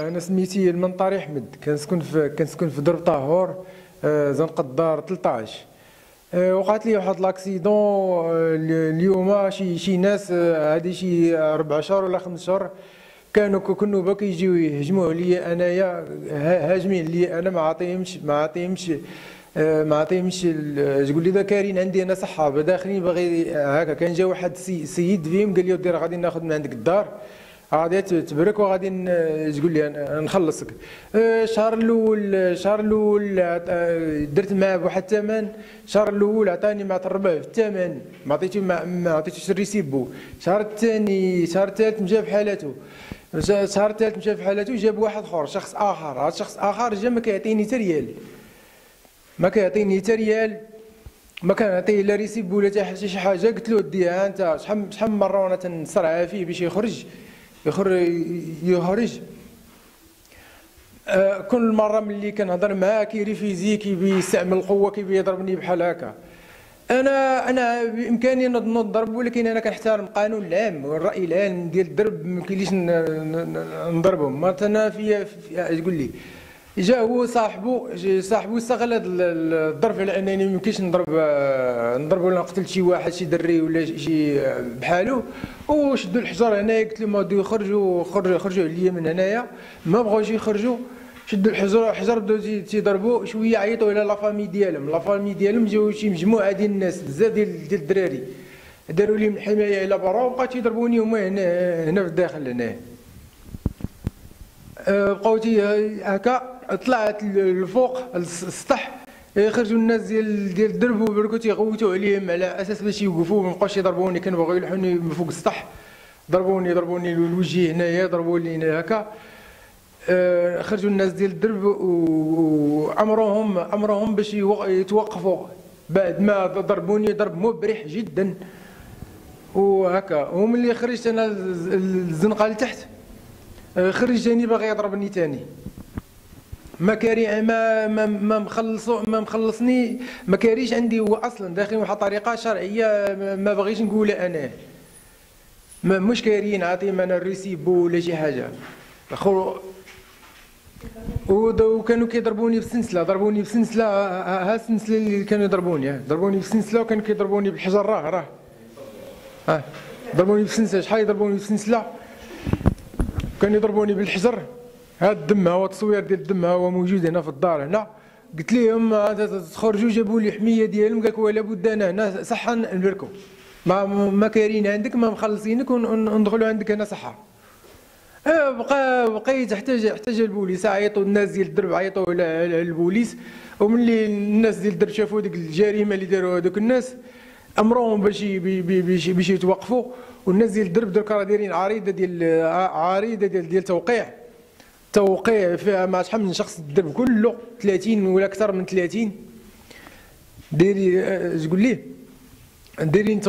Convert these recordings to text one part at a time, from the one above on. انا سميتي المنطري احمد، كنسكن في درب طاهور زنقة الدار 13. وقعت لي واحد لاكسيدون اليوم. شي ناس هذه شي 4 شهور ولا 5 شهور كانوا باقي يجيو يهجموا عليا انايا، هاجمين لي انا ما عطيهمش تقول لي كارين عندي انا صحابه داخلين باغي هكا. كان جا واحد سيد فيهم قال لي ودي راه غادي ناخذ من عندك الدار، غادي تبرك وغادي تقول لي نخلصك. الشهر الاول درت معاه بواحد الثمن. الشهر الاول عطاني مع الربع في الثمن، ما عطيتوش الريسيبو. الشهر الثالث مشى بحالته، جاب واحد اخر، شخص اخر. هذا الشخص اخر جا ما كيعطيني حتى ريال، ما كنعطيه لا ريسيب ولا حتى شي حاجه. قلت له ديها انت، شحال من مره وانا تنصرع فيه باش يخرج. كل مره ملي كنهضر معاه كيريفيزي، كيستعمل القوه، كيضربني بحال هكا. انا بامكاني نضرب، ولكن انا كنحترم القانون العام والراي العام ديال الضرب، ما كاينليش نضربهم. مثلا تقول لي جا هو صاحبو استغل هذا الظرف على انني ما يمكنش نضرب ولا نقتل شي واحد، شي دري ولا شي بحالو. وشدوا الحجر هنايا، قلت لهم غادي خرجوا عليا من هنايا. ما بغاوش يخرجوا، شدوا الحجر بداو تيضربوا. شويه عيطوا على لافامي ديالهم جاو شي مجموعه ديال الناس بزاف ديال الدراري، داروا لهم الحمايه الى برا وبقاو تيضربوني هما هنا في الداخل هنايا. بقاو هكا. طلعت للفوق للسطح، خرجوا الناس ديال الدرب وبركو تيغوتوا عليهم على اساس باش يوقفوا، ما بقاوش يضربوني. كنبغيو يلحوني من فوق السطح، ضربوني الوجه هنايا، ضربوني هكا. خرجوا الناس ديال الدرب وامروهم باش يتوقفوا. بعد ما ضربوني ضرب مبرح جدا وهكا. وملي خرجت انا الزنقه لتحت، خرج جاني باغي يضربني ثاني. ما مخلصني، ما كاريش عندي هو اصلا. داخل واحد الطريقه شرعيه ما بغيتش نقولها انا، ما مش كاريين عاطيهم انا الريسيبو ولا شي حاجه. وكانوا كيضربوني بالسنسله، ها السنسله اللي كانوا ضربوني بالسنسله، وكانوا كيضربوني بالحجر. راه ضربوني بالسنسله، شحال يضربوني بالسنسله. كانوا يضربوني بالحجر. هاد الدم هو التصوير ديال الدم هو موجود هنا في الدار هنا. قلت لهم تخرجوا، جابوا لي حميه ديالهم، قالك ولا بد انا هنا صحه نبركو، ما كايرين عندك، ما مخلصينك، وندخلوا عندك هنا صحه. بقيت احتاج البوليس. عيطوا الناس ديال الدرب، عيطوا على البوليس. وملي الناس ديال الدرب شافوا ديك الجريمه اللي داروا هذوك الناس، امرهم باش يتوقفوا. والناس ديال الدرب درك راه دايرين عريضه ديال توقيع فيها مع شحال من شخص. الدرب كله 30 ولا اكثر من 30 دايرين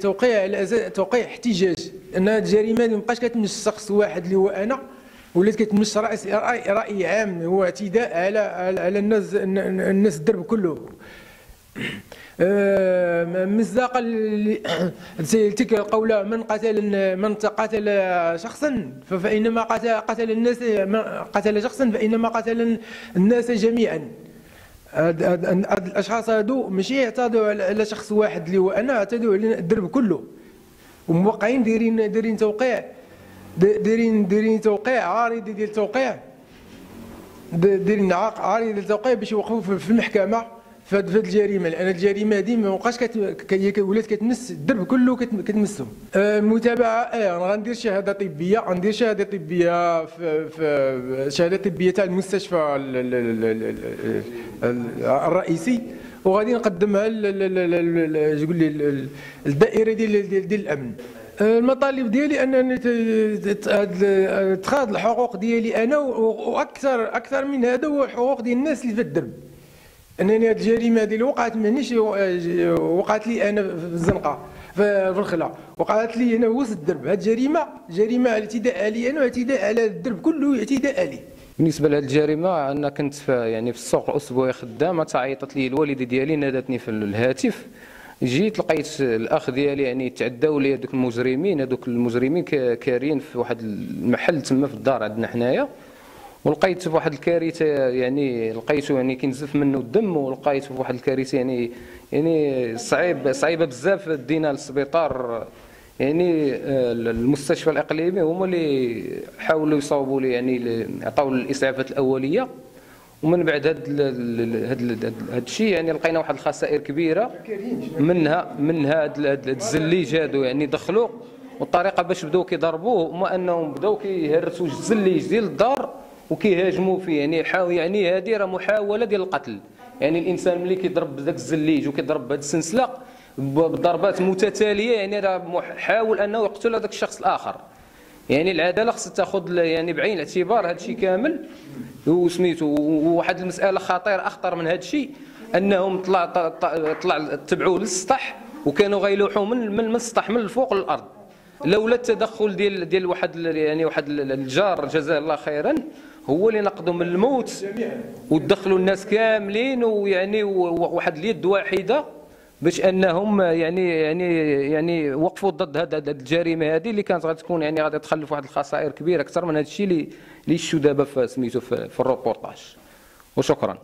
توقيع على اساس توقيع احتجاج. ان هذه الجريمه ما بقاش كتمس شخص واحد اللي هو انا، ولات كتمس راي عام. هو اعتداء على الناس الدرب كله. مصداقا تلك القوله: من قتل شخصا فانما قتل الناس، من قتل شخصا فانما قتل الناس جميعا. هاد الاشخاص هادو ماشي اعتدوا على شخص واحد اللي هو انا، اعتدوا على الدرب كله. وموقعين دايرين توقيع عارضه ديال التوقيع، دايرين عارضه ديال التوقيع باش يوقفوا في المحكمه فهاد الجريمه. لان الجريمه هادي ما بقاش ولات كتمس الدرب كله، كتمسهم. المتابعه، انا غندير غندير شهاده طبيه في شهاده طبيه تاع المستشفى الرئيسي، وغادي نقدمها للدائره ديال الامن. المطالب ديالي انني تخاض الحقوق ديالي انا، واكثر من هذا هو الحقوق ديال الناس اللي في الدرب. انني هاد الجريمه هادي اللي وقعت مانيش وقعت لي انا في الزنقه في الخلا، وقعت لي هنا وسط الدرب. هاد الجريمه جريمه اعتداء علي انا، واعتداء على الدرب كله، اعتداء علي. بالنسبه لهاد الجريمه، انا كنت في السوق الاسبوعي خدامه، تعيطت لي الوالده ديالي، نادتني في الهاتف جيت لقيت الاخ ديالي يعني تعداو لي هذوك المجرمين، هذوك المجرمين كارين في واحد المحل تما في الدار عندنا حنايا، ولقيت واحد الكارثه يعني لقيته يعني كينزف منه الدم، ولقيت واحد الكارثه يعني صعيبه بزاف. دينا للسبيطار يعني المستشفى الاقليمي هما اللي حاولوا يصاوبوا لي يعني عطاو الاسعافات الاوليه، ومن بعد هاد الشيء يعني لقينا واحد الخسائر كبيره، منها هاد الزليج هادو يعني دخلوا، والطريقه باش بداو كيضربوه هما انهم بداو كيهرسوا الزليج ديال الدار وكيهاجموا فيه. يعني يعني هذه راه محاوله ديال القتل، يعني الانسان ملي كيضرب بداك الزليج وكيضرب هاد السنسله بضربات متتاليه يعني راه محاول انه يقتل هذاك الشخص الاخر. يعني العداله خصها تاخذ يعني بعين الاعتبار هذا الشيء كامل وسميتو. وواحد المساله خطيره اخطر من هذا الشيء انهم طلع تبعوه للسطح، وكانوا غيلوحوا من السطح من الفوق للارض، لولا التدخل ديال واحد يعني واحد الجار جزاه الله خيرا هو اللي نقذوا من الموت ودخلوا الناس كاملين، ويعني واحد اليد واحده باش انهم يعني وقفوا ضد هاد الجريمه هذه اللي كانت غتكون يعني غادي تخلف واحد الخسائر كبيره اكثر من هذا الشيء اللي شتو دابا في سميتو في الروبورتاج. وشكرا.